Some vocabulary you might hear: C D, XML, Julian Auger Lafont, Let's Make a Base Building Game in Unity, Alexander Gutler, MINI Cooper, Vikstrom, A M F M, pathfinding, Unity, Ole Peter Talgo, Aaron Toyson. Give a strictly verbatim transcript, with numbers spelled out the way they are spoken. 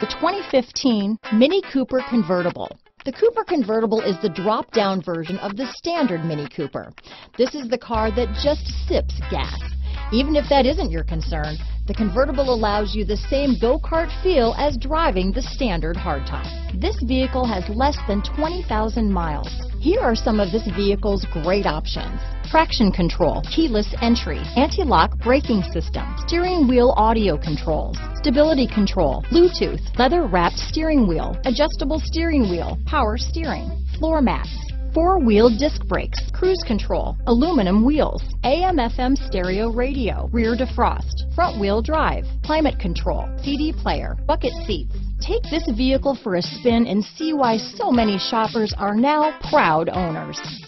The twenty fifteen MINI Cooper Convertible. The Cooper Convertible is the drop-down version of the standard MINI Cooper. This is the car that just sips gas. Even if that isn't your concern, the convertible allows you the same go-kart feel as driving the standard hardtop. This vehicle has less than twenty thousand miles. Here are some of this vehicle's great options: traction control, keyless entry, anti-lock braking system, steering wheel audio controls, stability control, Bluetooth, leather-wrapped steering wheel, adjustable steering wheel, power steering, floor mats, four-wheel disc brakes, cruise control, aluminum wheels, A M F M stereo radio, rear defrost, front-wheel drive, climate control, C D player, bucket seats. Take this vehicle for a spin and see why so many shoppers are now proud owners.